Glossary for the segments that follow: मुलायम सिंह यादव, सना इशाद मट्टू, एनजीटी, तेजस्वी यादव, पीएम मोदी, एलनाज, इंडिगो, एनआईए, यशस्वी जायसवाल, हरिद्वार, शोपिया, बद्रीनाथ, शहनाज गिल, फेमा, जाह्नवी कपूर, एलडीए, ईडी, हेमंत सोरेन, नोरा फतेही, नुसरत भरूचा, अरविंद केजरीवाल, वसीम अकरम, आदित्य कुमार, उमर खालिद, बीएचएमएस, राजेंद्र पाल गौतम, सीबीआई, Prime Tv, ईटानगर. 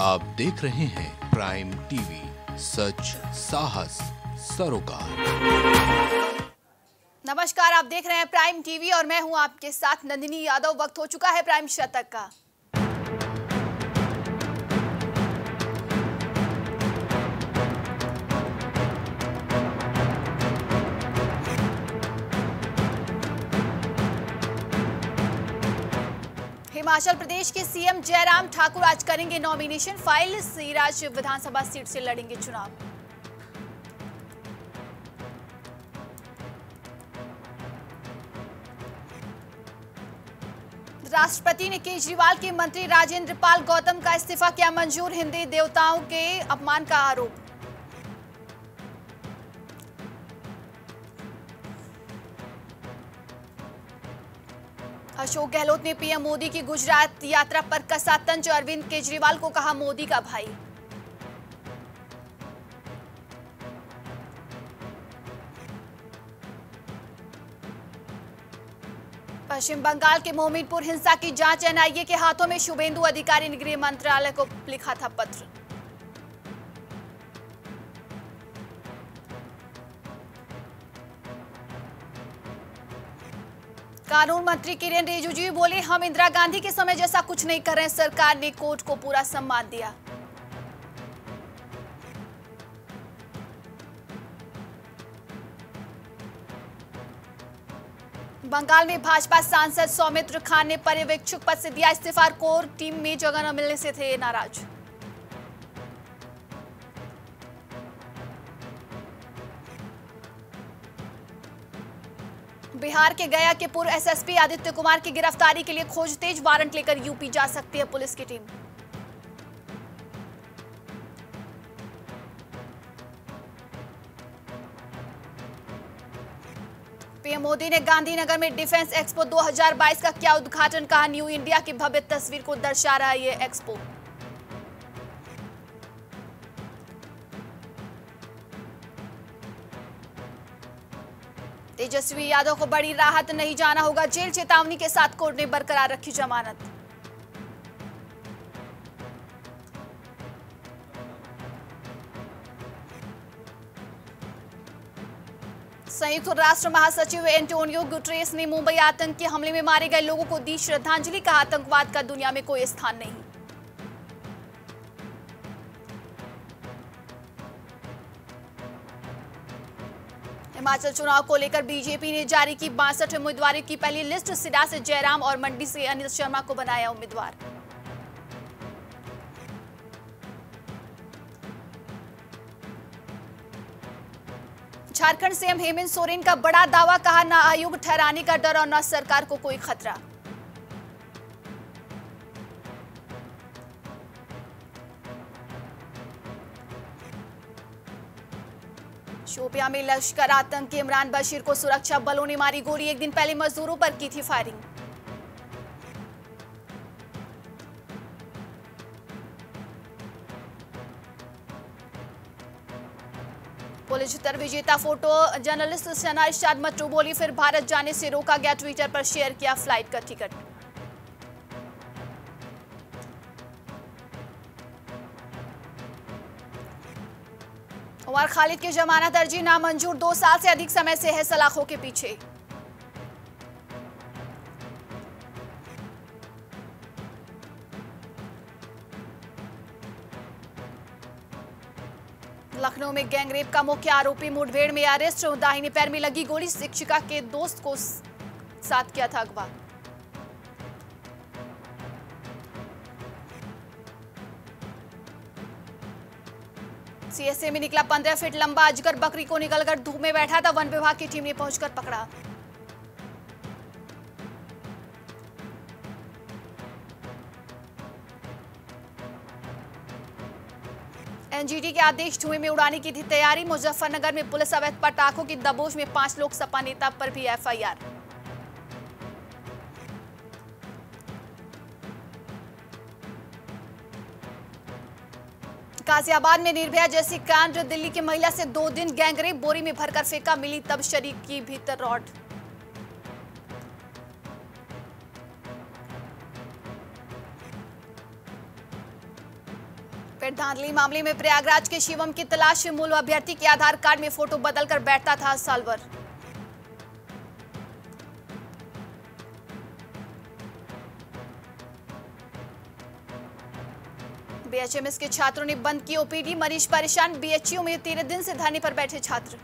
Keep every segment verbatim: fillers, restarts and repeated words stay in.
आप देख रहे हैं प्राइम टीवी, सच साहस सरोकार। नमस्कार, आप देख रहे हैं प्राइम टीवी और मैं हूं आपके साथ नंदिनी यादव। वक्त हो चुका है प्राइम शतक का। हिमाचल प्रदेश के सीएम जयराम ठाकुर आज करेंगे नॉमिनेशन फाइल, सिराज विधानसभा सीट से लड़ेंगे चुनाव। राष्ट्रपति ने केजरीवाल के मंत्री राजेंद्र पाल गौतम का इस्तीफा किया मंजूर, हिंदी देवताओं के अपमान का आरोप। अशोक गहलोत ने पीएम मोदी की गुजरात यात्रा पर कसा तंज, अरविंद केजरीवाल को कहा मोदी का भाई। पश्चिम बंगाल के मोमीनपुर हिंसा की जांच एनआईए के हाथों में, शुभेंदु अधिकारी ने गृह मंत्रालय को लिखा था पत्र। कानून मंत्री किरेन रिजिजू बोले, हम इंदिरा गांधी के समय जैसा कुछ नहीं कर रहे, सरकार ने कोर्ट को पूरा सम्मान दिया। बंगाल में भाजपा सांसद सौमित्र खान ने पर्यवेक्षक पद से दिया इस्तीफा, कोर टीम में जगह न मिलने से थे नाराज। बिहार के गया के पूर्व एसएसपी आदित्य कुमार की गिरफ्तारी के लिए खोज तेज, वारंट लेकर यूपी जा सकती है पुलिस की टीम। पीएम मोदी ने गांधीनगर में डिफेंस एक्सपो दो हज़ार बाईस का किया उद्घाटन, कहा न्यू इंडिया की भव्य तस्वीर को दर्शा रहा है ये एक्सपो। तेजस्वी यादव को बड़ी राहत, नहीं जाना होगा जेल, चेतावनी के साथ कोर्ट ने बरकरार रखी जमानत। संयुक्त राष्ट्र महासचिव एंटोनियो गुट्रेस ने मुंबई आतंकी हमले में मारे गए लोगों को दी श्रद्धांजलि, कहा आतंकवाद का दुनिया में कोई स्थान नहीं। हिमाचल चुनाव को लेकर बीजेपी ने जारी की बासठ उम्मीदवारों की पहली लिस्ट, सिरा से जयराम और मंडी से अनिल शर्मा को बनाया उम्मीदवार। झारखंड सीएम हेमंत सोरेन का बड़ा दावा, कहा ना आयोग ठहराने का डर और ना सरकार को कोई खतरा। शोपिया में लश्कर आतंकी इमरान बशीर को सुरक्षा बलों ने मारी गोली, एक दिन पहले मजदूरों पर की थी फायरिंग। पुलिसतर विजेता फोटो जर्नलिस्ट सना इशाद मट्टू बोली, फिर भारत जाने से रोका गया, ट्विटर पर शेयर किया फ्लाइट का टिकट। उमर खालिद की जमानत अर्जी नामंजूर, दो साल से अधिक समय से है सलाखों के पीछे। लखनऊ में गैंगरेप का मुख्य आरोपी मुठभेड़ में अरेस्ट, दाहिने पैर में लगी गोली, शिक्षिका के दोस्त को साथ किया था अगवा। सीएसए में निकला पंद्रह फीट लंबा अजगर, बकरी को निकलकर धूप में बैठा था, वन विभाग की टीम ने पहुंचकर पकड़ा। एनजीटी के आदेश धुएं में उड़ाने की थी तैयारी, मुजफ्फरनगर में पुलिस अवैध पटाखों की दबोच में पांच लोग, सपा नेता पर भी एफआईआर। गाजियाबाद में निर्भया जैसी कांड, दिल्ली की महिला से दो दिन गैंगरेप, बोरी में भरकर फेंका, मिली तब शरीर की भीतर रॉड। रॉकेट धांधली मामले में प्रयागराज के शिवम की तलाश, मूल अभ्यर्थी के आधार कार्ड में फोटो बदलकर बैठता था सालवर। बीएचएमएस के छात्रों ने बंद की ओपीडी, मरीज परेशान, बीएचयू में तेरह दिन से धरने पर बैठे छात्र।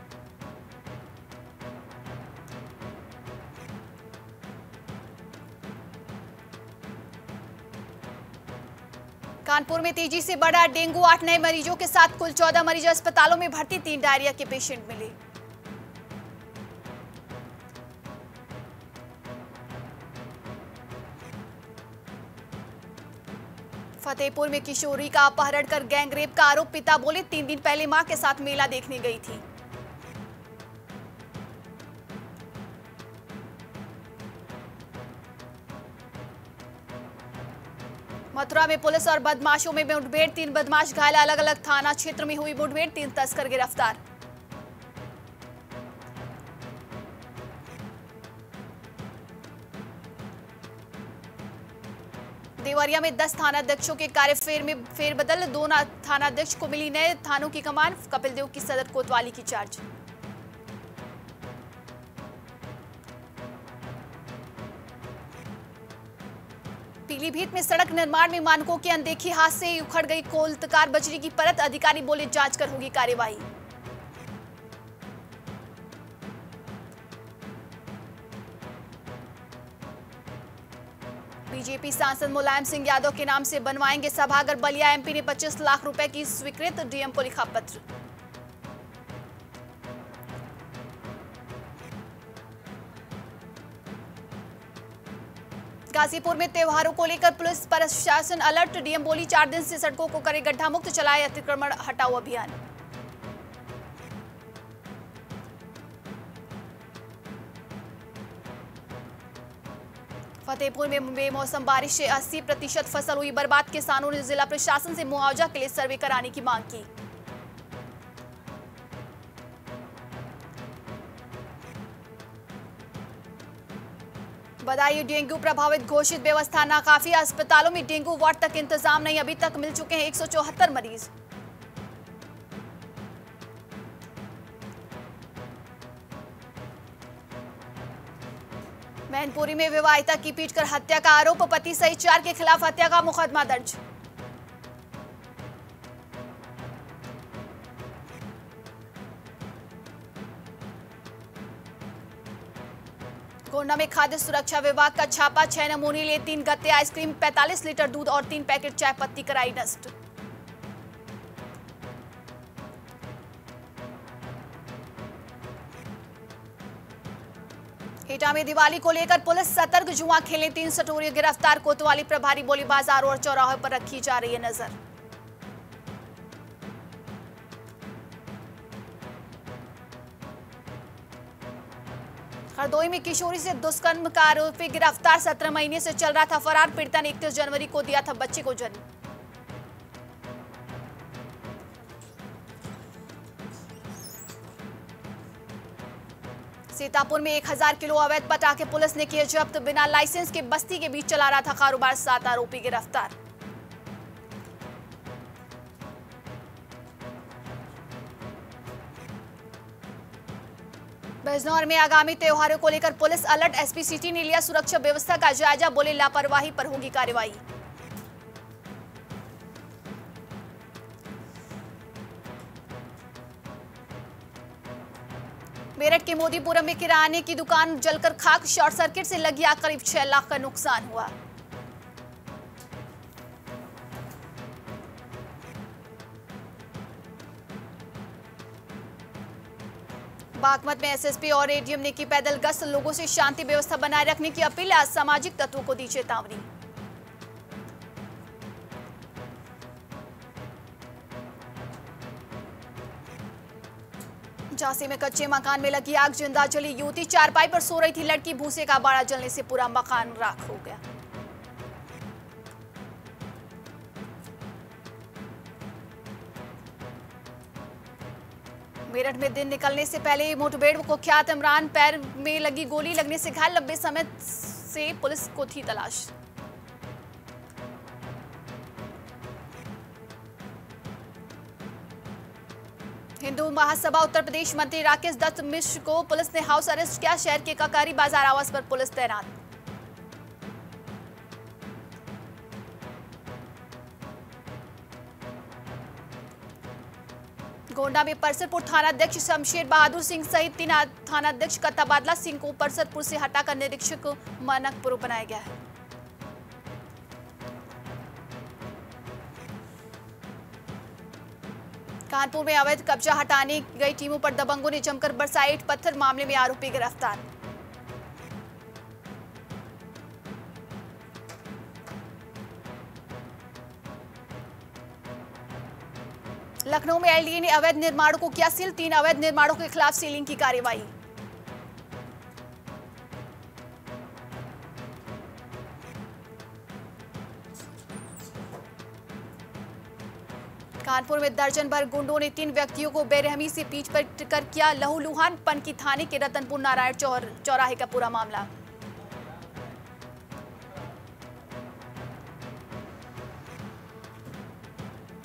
कानपुर में तेजी से बढ़ा डेंगू, आठ नए मरीजों के साथ कुल चौदह मरीज अस्पतालों में भर्ती, तीन डायरिया के पेशेंट मिले। फतेहपुर में किशोरी का अपहरण कर गैंगरेप का आरोप, पिता बोले तीन दिन पहले मां के साथ मेला देखने गई थी। मथुरा में पुलिस और बदमाशों में मुठभेड़, तीन बदमाश घायल, अलग अलग थाना क्षेत्र में हुई मुठभेड़, तीन तस्कर गिरफ्तार। देवरिया में दस थानाध्यक्षों के कार्यफेर में फेरबदल, दो थानाध्यक्ष को मिली नए थानों की कमान, कपिल देव की सदर कोतवाली की चार्ज। पीलीभीत में सड़क निर्माण में मानकों की अनदेखी, हादसे उखड़ गई कोलतकार, बजरी की परत, अधिकारी बोले जांच कर होगी कार्यवाही। बीजेपी सांसद मुलायम सिंह यादव के नाम से बनवाएंगे सभागार, बलिया एमपी ने पच्चीस लाख रुपए की स्वीकृत, डीएम को लिखा पत्र। गाजीपुर में त्योहारों को लेकर पुलिस प्रशासन अलर्ट, डीएम बोली चार दिन से सड़कों को करे गड्ढा मुक्त, चलाए अतिक्रमण हटाओ अभियान। फतेहपुर में बेमौसम बारिश से अस्सी प्रतिशत फसल हुई बर्बाद, किसानों ने जिला प्रशासन से मुआवजा के लिए सर्वे कराने की मांग की। बदायूं डेंगू प्रभावित घोषित, व्यवस्था नाकाफी, अस्पतालों में डेंगू वार्ड तक इंतजाम नहीं, अभी तक मिल चुके हैं एक सौ चौहत्तर मरीज। मैनपुरी में विवाहिता की पीटकर हत्या का आरोप, पति सहित चार के खिलाफ हत्या का मुकदमा दर्ज। गोंडा में खाद्य सुरक्षा विभाग का छापा, छह नमूने लिए तीन गत्ते आइसक्रीम, पैंतालीस लीटर दूध और तीन पैकेट चाय पत्ती कराई नष्ट। एटा में दिवाली को लेकर पुलिस सतर्क, जुआ खेले तीन सटोरियों गिरफ्तार, कोतवाली प्रभारी बोली बाजारों और चौराहों पर रखी जा रही है नजर। हरदोई में किशोरी से दुष्कर्म का आरोपी गिरफ्तार, सत्रह महीने से चल रहा था फरार, पीड़िता ने इकतीस जनवरी को दिया था बच्चे को जन्म। सीतापुर में एक हजार किलो अवैध पटाखे पुलिस ने किए जब्त, बिना लाइसेंस के बस्ती के बीच चला रहा था कारोबार, सात आरोपी गिरफ्तार। बिजनौर में आगामी त्योहारों को लेकर पुलिस अलर्ट, एसपी सिटी ने लिया सुरक्षा व्यवस्था का जायजा, बोले लापरवाही पर होगी कार्रवाई। मेरठ के मोदीपुरम में किराने की दुकान जलकर खाक, शॉर्ट सर्किट से लगी आग, करीब छह लाख का नुकसान हुआ। बागमत में एसएसपी और एडीएम ने की पैदल गश्त, लोगों से शांति व्यवस्था बनाए रखने की अपील, असामाजिक तत्वों को दी चेतावनी। झांसी में कच्चे मकान में लगी आग, जिंदा जली युवती, चारपाई पर सो रही थी लड़की, भूसे का बाड़ा जलने से पूरा मकान राख हो गया। मेरठ में दिन निकलने से पहले मुठभेड़, कुख्यात इमरान पैर में लगी गोली लगने से घायल, लंबे समय से पुलिस को थी तलाश। हिंदू महासभा उत्तर प्रदेश मंत्री राकेश दत्त मिश्र को पुलिस ने हाउस अरेस्ट किया। शहर के ककारी बाजार आवास पर पुलिस तैनात। गोंडा में परसतपुर थानाध्यक्ष शमशेर बहादुर सिंह सहित तीन थानाध्यक्ष का तबादला। सिंह को परसतपुर से हटाकर निरीक्षक मानकपुर बनाया गया है। कानपुर में अवैध कब्जा हटाने गई टीमों पर दबंगों ने जमकर बरसाए ईंट पत्थर। मामले में आरोपी गिरफ्तार। लखनऊ में एलडीए ने अवैध निर्माणों को किया सील। तीन अवैध निर्माणों के खिलाफ सीलिंग की कार्रवाई। कानपुर में दर्जन भर गुंडों ने तीन व्यक्तियों को बेरहमी से पीट पीट कर किया लहूलुहान। पनकी थाने के रतनपुर नारायण चौर, चौराहे का पूरा मामला।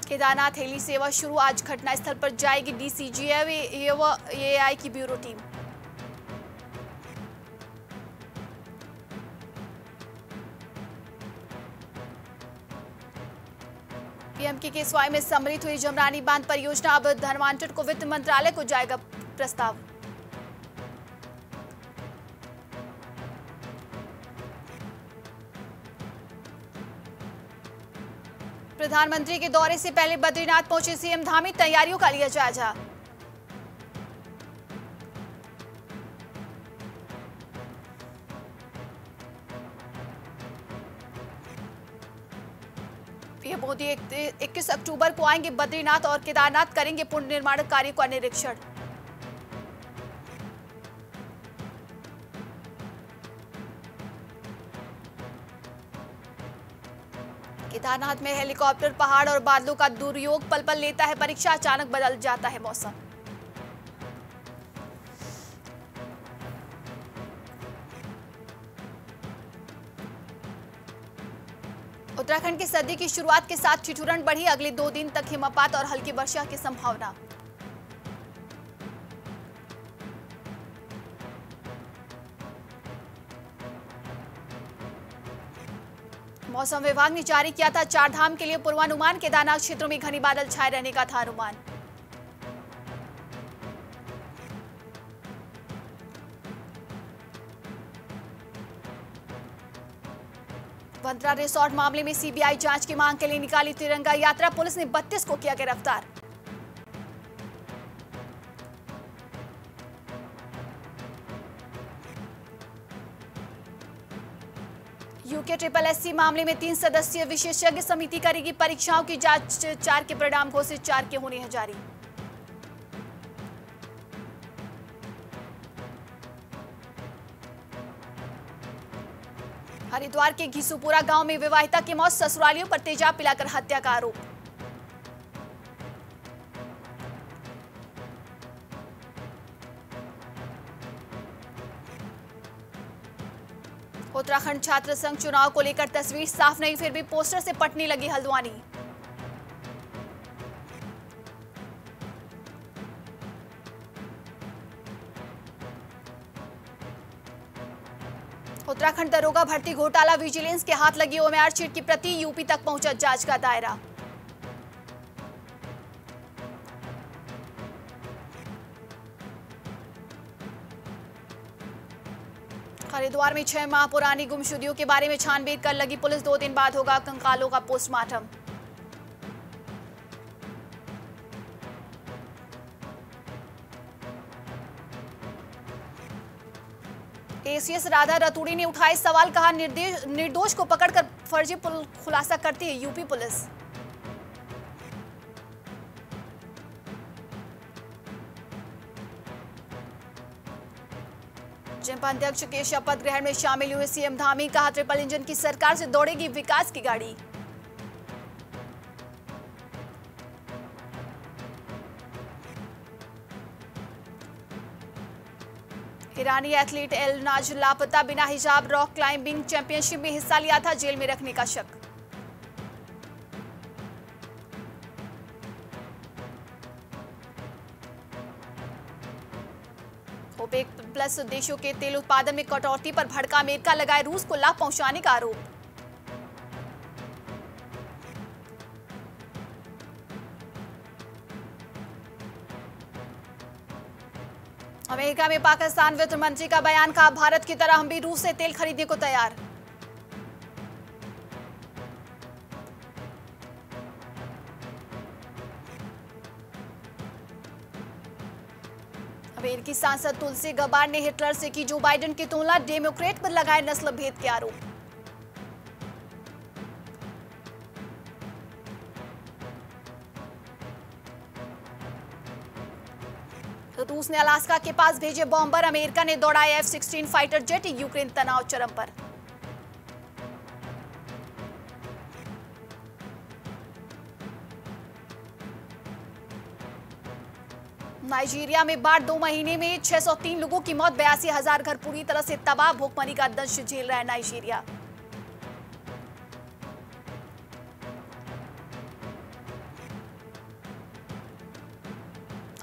केदारनाथ हेली सेवा शुरू। आज घटनास्थल पर जाएगी डीसीजीएव एआई की ब्यूरो टीम। पीएम की केसवाई में सम्मिलित हुई जमरानी बांध परियोजना। अब धर्मांतर को वित्त मंत्रालय को जाएगा प्रस्ताव। प्रधानमंत्री के दौरे से पहले बद्रीनाथ पहुंचे सीएम धामी। तैयारियों का लिया जायजा। पीएम मोदी इक्कीस अक्टूबर को आएंगे बद्रीनाथ और केदारनाथ, करेंगे पुनः निर्माण कार्य का निरीक्षण। केदारनाथ में हेलीकॉप्टर पहाड़ और बादलों का दुर्योग। पल पल लेता है परीक्षा, अचानक बदल जाता है मौसम। उत्तराखंड की सर्दी की शुरुआत के साथ ठिठुरन बढ़ी। अगले दो दिन तक हिमपात और हल्की वर्षा की संभावना। मौसम विभाग ने जारी किया था चार धाम के लिए पूर्वानुमान। केदारनाथ क्षेत्रों में घने बादल छाए रहने का था अनुमान। बंद्रा रिसोर्ट मामले में सीबीआई जांच की मांग के लिए निकाली तिरंगा यात्रा। पुलिस ने बत्तीस को किया गिरफ्तार। यूके ट्रिपल एससी मामले में तीन सदस्यीय विशेषज्ञ समिति करेगी परीक्षाओं की जांच। चार के परिणाम घोषित, चार के होने हैं जारी। हरिद्वार के घीसुपुरा गांव में विवाहिता की मौत। ससुरालियों पर तेजाब पिलाकर हत्या का आरोप। उत्तराखंड छात्र संघ चुनाव को लेकर तस्वीर साफ नहीं, फिर भी पोस्टर से पटने लगी हल्द्वानी। उत्तराखंड दरोगा भर्ती घोटाला, विजिलेंस के हाथ लगी ओमआर चिट की प्रति। यूपी तक पहुंचा जांच का दायरा। हरिद्वार में छह माह पुरानी गुमशुदियों के बारे में छानबीन कर लगी पुलिस। दो दिन बाद होगा कंकालों का पोस्टमार्टम। एसीएस राधा रतूड़ी ने उठाए सवाल, कहा निर्दोष को पकड़कर फर्जी खुलासा करती है यूपी पुलिस। जनपद अध्यक्ष के शपथ ग्रहण में शामिल हुए सीएम धामी, कहा ट्रिपल इंजन की सरकार से दौड़ेगी विकास की गाड़ी। ईरानी एथलीट एलनाज लापता, बिना हिजाब रॉक क्लाइंबिंग चैंपियनशिप में हिस्सा लिया था, जेल में रखने का शक। प्लस देशों के तेल उत्पादन में कटौती पर भड़का अमेरिका, लगाए रूस को लाभ पहुंचाने का आरोप। अमेरिका में पाकिस्तान वित्त मंत्री का बयान, कहा भारत की तरह हम भी रूस से तेल खरीदने को तैयार। अमेरिकी सांसद तुलसी गब्बार ने हिटलर से की जो बाइडेन की तुलना, डेमोक्रेट पर लगाए नस्ल भेद के आरोप। रूस ने अलास्का के पास भेजे बॉम्बर, अमेरिका ने दौड़ाया F sixteen fighter jet, Ukraine तनाव चरम पर। नाइजीरिया में बाढ़, दो महीने में छह सौ तीन लोगों की मौत, बयासी हजार घर पूरी तरह से तबाह, भूखमरी का दंश झेल रहा है नाइजीरिया।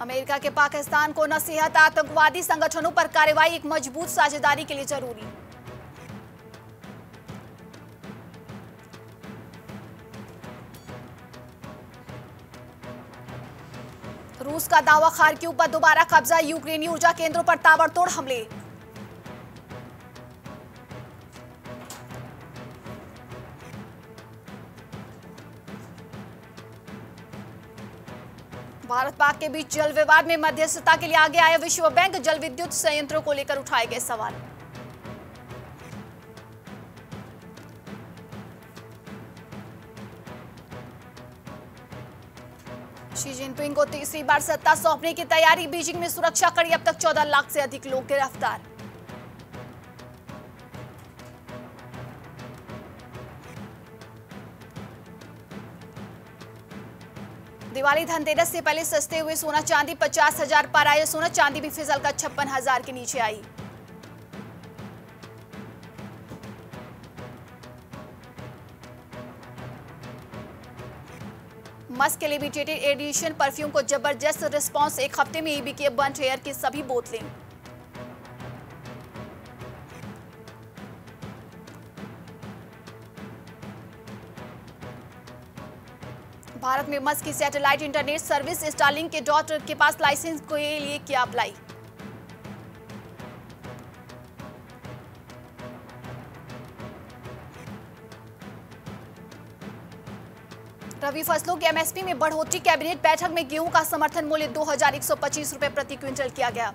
अमेरिका के पाकिस्तान को नसीहत, आतंकवादी संगठनों पर कार्रवाई एक मजबूत साझेदारी के लिए जरूरी। रूस का दावा, खार्किव पर दोबारा कब्जा, यूक्रेनी ऊर्जा केंद्रों पर ताबड़तोड़ हमले। भारत पाक के बीच जल विवाद में मध्यस्थता के लिए आगे आया विश्व बैंक, जल विद्युत संयंत्रों को लेकर उठाए गए सवाल। शी जिनपिंग को तीसरी बार सत्ता सौंपने की तैयारी, बीजिंग में सुरक्षा कड़ी, अब तक चौदह लाख से अधिक लोग गिरफ्तार। दिवाली धनतेरस से पहले सस्ते हुए सोना चांदी, पचास हजार पर आया सोना चांदी भी फिसल का छप्पन हजार के नीचे आई। मस्क के लिमिटेड एडिशन परफ्यूम को जबरदस्त रिस्पांस, एक हफ्ते में ईबी के बंट हेयर की सभी बोतलें। भारत में मस्क की सैटेलाइट इंटरनेट सर्विस स्टारलिंक के डॉट के पास लाइसेंस के लिए किया अप्लाई। रबी फसलों के एमएसपी में बढ़ोतरी, कैबिनेट बैठक में गेहूं का समर्थन मूल्य दो हजार एक सौ पच्चीस रुपए प्रति क्विंटल किया गया।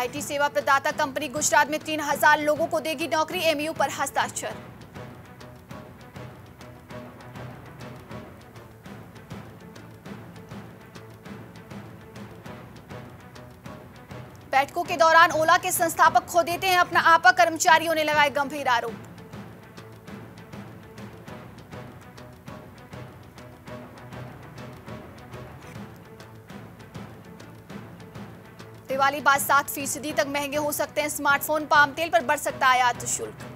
आईटी सेवा प्रदाता कंपनी गुजरात में तीन हजार लोगों को देगी नौकरी, एमयू पर हस्ताक्षर। बैठकों के दौरान ओला के संस्थापक खो देते हैं अपना आपा, कर्मचारियों ने लगाए गंभीर आरोप। दिवाली बाद सात फीसदी तक महंगे हो सकते हैं स्मार्टफोन, पाम तेल पर बढ़ सकता है आयात शुल्क।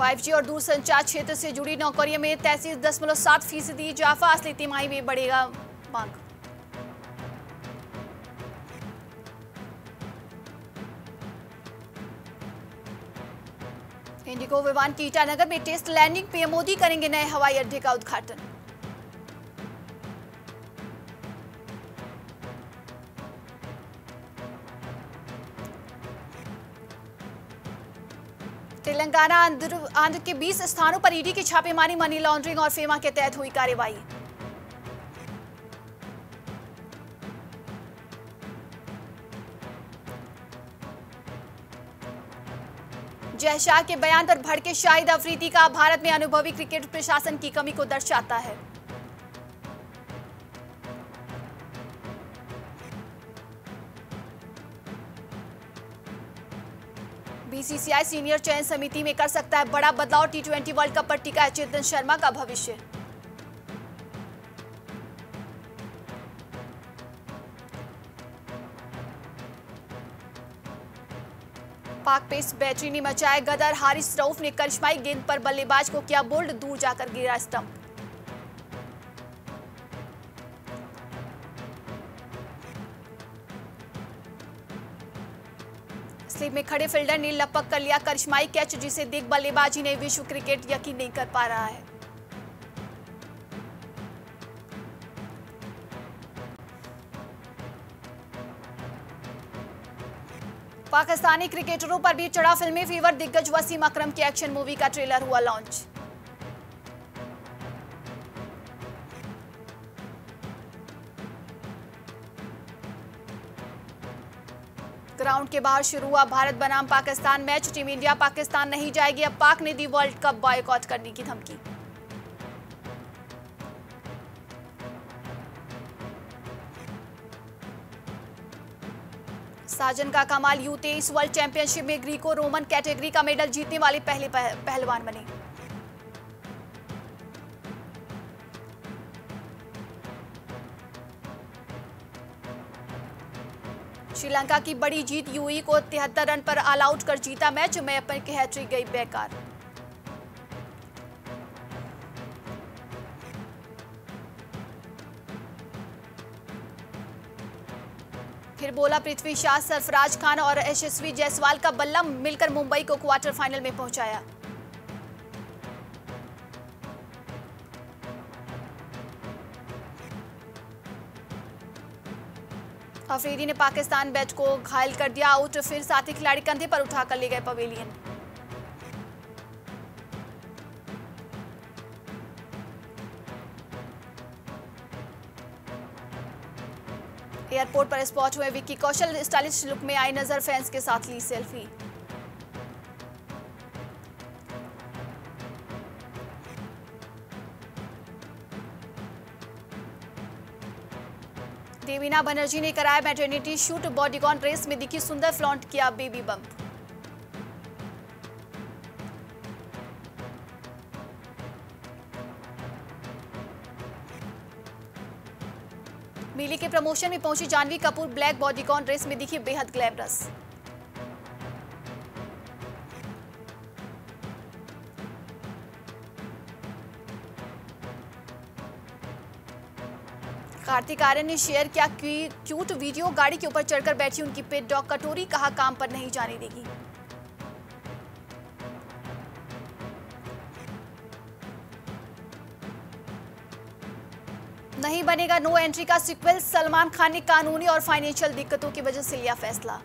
फाइव जी और दूरसंचार क्षेत्र से जुड़ी नौकरियों में तैंतीस दशमलव सात फीसदी इजाफा, असली तिमाही में बढ़ेगा मांग। इंडिगो विमान की ईटानगर में टेस्ट लैंडिंग, पीएम मोदी करेंगे नए हवाई अड्डे का उद्घाटन। तेलंगाना आंध्र के बीस स्थानों पर ईडी की छापेमारी, मनी लॉन्ड्रिंग और फेमा के तहत हुई कार्रवाई। जय शाह के बयान पर भड़के शाहिद अफरीदी, का भारत में अनुभवी क्रिकेट प्रशासन की कमी को दर्शाता है। बीसीसीआई सीनियर चयन समिति में कर सकता है बड़ा बदलाव, टी ट्वेंटी वर्ल्ड कप पर टिका है चेतन शर्मा का भविष्य। पाक पेस बेचैनी मचाए गदर, हारिस रऊफ ने करिश्माई गेंद पर बल्लेबाज को किया बोल्ड, दूर जाकर गिरा स्टंप। स्लिप में खड़े फील्डर ने लपक कर लिया करिश्माई कैच, जिसे देख बल्लेबाजी ने विश्व क्रिकेट यकीन नहीं कर पा रहा है। पाकिस्तानी क्रिकेटरों पर भी चढ़ा फिल्मी फीवर, दिग्गज वसीम अकरम की एक्शन मूवी का ट्रेलर हुआ लॉन्च। ग्राउंड के बाहर शुरू हुआ भारत बनाम Pakistan match, team India Pakistan नहीं जाएगी, अब पाक ने दी वर्ल्ड कप बॉयकॉट करने की धमकी। साजन का कमाल यू तेईस वर्ल्ड चैंपियनशिप में ग्रीको रोमन कैटेगरी का मेडल जीतने वाले पहले पह, पहलवान बने। श्रीलंका की बड़ी जीत, यूई को तिहत्तर रन पर ऑल आउट कर जीता मैच, मैपर की हैट्रिक गई बेकार। फिर बोला पृथ्वी शाह, सरफराज खान और यशस्वी जायसवाल का बल्ला मिलकर मुंबई को क्वार्टर फाइनल में पहुंचाया। अफरीदी ने पाकिस्तान बैट को घायल कर दिया आउट, फिर साथी खिलाड़ी कंधे पर उठाकर ले गए पवेलियन। एयरपोर्ट पर स्पॉट हुए विक्की कौशल, स्टाइलिश लुक में आई नजर, फैंस के साथ ली सेल्फी। देवीना बनर्जी ने कराया मैटरनिटी शूट, बॉडीकॉन ड्रेस में दिखी सुंदर, फ्लॉन्ट किया बेबी बम्प। मेले के प्रमोशन में पहुंची जाह्नवी कपूर, black bodycon dress में दिखी बेहद ग्लैमरस। कार्तिक आर्यन ने शेयर किया क्यूट वीडियो, गाड़ी के ऊपर चढ़कर बैठी उनकी पेट डॉग कटोरी, कहा काम पर नहीं जाने देगी। नहीं बनेगा नो एंट्री का सीक्वल, सलमान खान ने कानूनी और फाइनेंशियल दिक्कतों की वजह से लिया फैसला।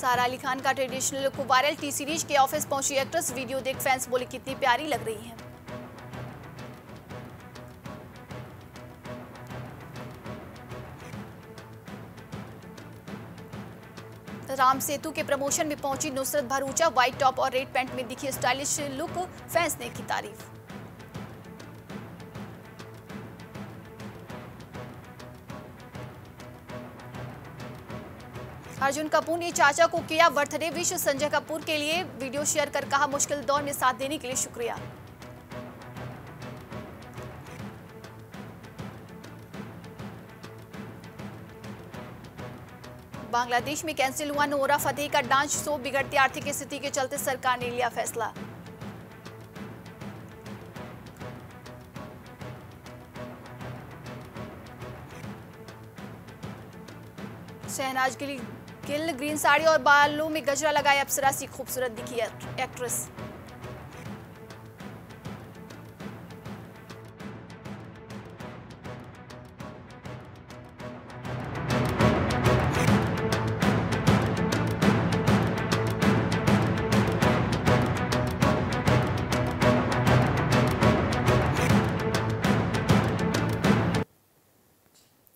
सारा अली खान का traditional look viral, T Series के ऑफिस पहुंची एक्ट्रेस, वीडियो देख फैंस बोले कितनी प्यारी लग रही हैं। राम सेतु के प्रमोशन में पहुंची नुसरत भरूचा, व्हाइट टॉप और रेड पैंट में दिखी स्टाइलिश लुक, फैंस ने की तारीफ। अर्जुन कपूर ने चाचा को किया बर्थडे विश, संजय कपूर के लिए वीडियो शेयर कर कहा मुश्किल दौर में साथ देने के लिए शुक्रिया। बांग्लादेश में कैंसिल हुआ नोरा फतेही का डांस शो, बिगड़ती आर्थिक स्थिति के चलते सरकार ने लिया फैसला। शहनाज गिल गिल ग्रीन साड़ी और बालों में गजरा लगाए अप्सरा सी खूबसूरत दिखी एक्ट्रेस।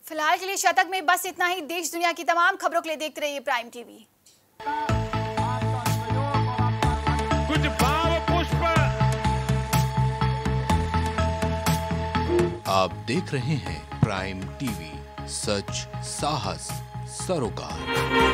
फिलहाल के लिए शतक में बस इतना ही। देश दुनिया की तमाम खबरों के लिए देखते रहिए प्राइम टीवी। कुछ भाव पुष्प आप देख रहे हैं प्राइम टीवी, सच साहस सरोकार।